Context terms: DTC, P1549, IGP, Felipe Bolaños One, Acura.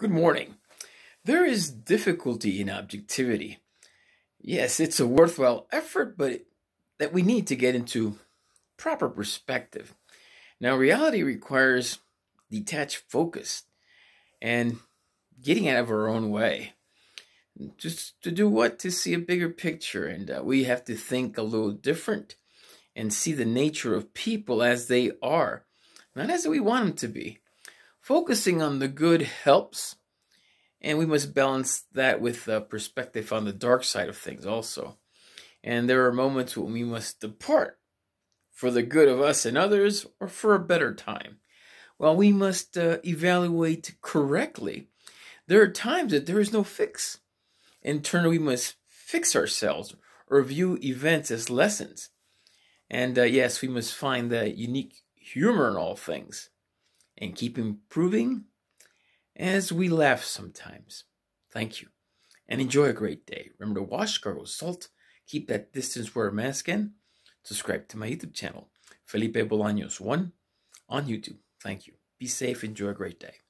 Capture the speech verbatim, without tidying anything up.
Good morning. There is difficulty in objectivity. Yes, it's a worthwhile effort, but it, that we need to get into proper perspective. Now, reality requires detached focus and getting out of our own way. Just to do what? To see a bigger picture. And uh, we have to think a little different and see the nature of people as they are, not as we want them to be. Focusing on the good helps, and we must balance that with a perspective on the dark side of things also. And there are moments when we must depart for the good of us and others or for a better time. While we must uh, evaluate correctly, there are times that there is no fix. In turn, we must fix ourselves or view events as lessons. And uh, yes, we must find the unique humor in all things and keep improving as we laugh sometimes. Thank you, and enjoy a great day. Remember to wash, gargle with salt, keep that distance, wear a mask, and subscribe to my YouTube channel, Felipe Bolaños One, on YouTube. Thank you. Be safe. Enjoy a great day.